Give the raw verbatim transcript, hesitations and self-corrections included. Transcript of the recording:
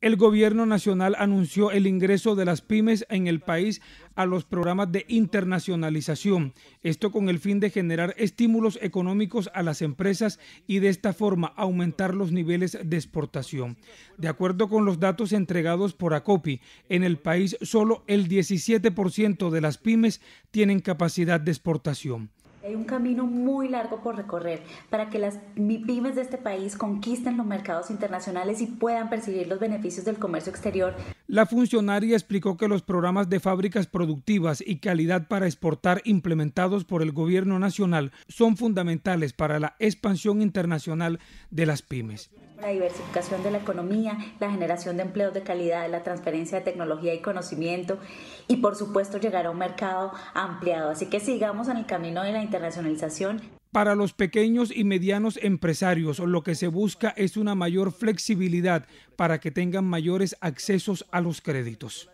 El gobierno nacional anunció el ingreso de las pymes en el país a los programas de internacionalización, esto con el fin de generar estímulos económicos a las empresas y de esta forma aumentar los niveles de exportación. De acuerdo con los datos entregados por ACOPI, en el país solo el diecisiete por ciento de las pymes tienen capacidad de exportación. Hay un camino muy largo por recorrer para que las pymes de este país conquisten los mercados internacionales y puedan percibir los beneficios del comercio exterior. La funcionaria explicó que los programas de fábricas productivas y calidad para exportar implementados por el gobierno nacional son fundamentales para la expansión internacional de las pymes. La diversificación de la economía, la generación de empleos de calidad, la transferencia de tecnología y conocimiento y, por supuesto, llegar a un mercado ampliado. Así que sigamos en el camino de la internacionalización. Para los pequeños y medianos empresarios, lo que se busca es una mayor flexibilidad para que tengan mayores accesos a los créditos.